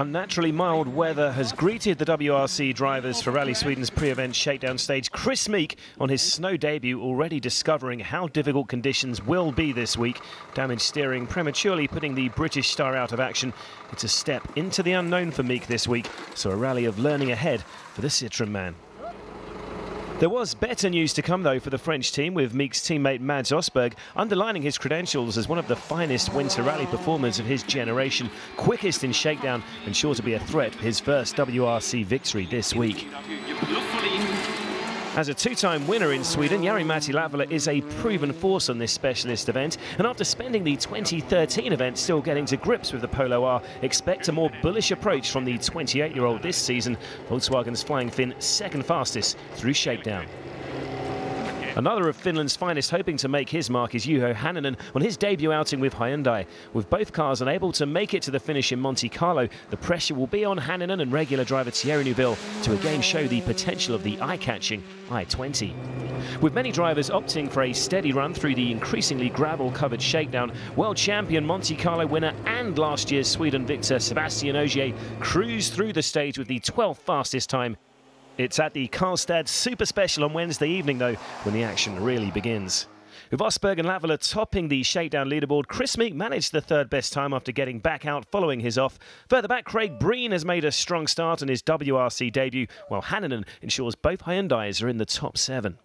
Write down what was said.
Unnaturally mild weather has greeted the WRC drivers for Rally Sweden's pre-event shakedown stage. Chris Meek, on his snow debut, already discovering how difficult conditions will be this week. Damaged steering prematurely putting the British star out of action. It's a step into the unknown for Meek this week, so a rally of learning ahead for the Citroen man. There was better news to come, though, for the French team, with Meek's teammate Mads Østberg underlining his credentials as one of the finest winter rally performers of his generation, quickest in shakedown and sure to be a threat for his first WRC victory this week. As a two-time winner in Sweden, Jari-Matti Latvala is a proven force on this specialist event, and after spending the 2013 event still getting to grips with the Polo R, expect a more bullish approach from the 28-year-old this season, Volkswagen's Flying Finn second fastest through shakedown. Another of Finland's finest hoping to make his mark is Juho Hanninen on his debut outing with Hyundai. With both cars unable to make it to the finish in Monte Carlo, the pressure will be on Hanninen and regular driver Thierry Neuville to again show the potential of the eye-catching i20. With many drivers opting for a steady run through the increasingly gravel-covered shakedown, world champion Monte Carlo winner and last year's Sweden victor Sebastian Ogier cruised through the stage with the 12th fastest time. It's at the Karlstad Super Special on Wednesday evening, though, when the action really begins. With Østberg and Latvala topping the shakedown leaderboard, Chris Meek managed the third-best time after getting back out following his off. Further back, Craig Breen has made a strong start on his WRC debut, while Hanninen ensures both Hyundais are in the top 7.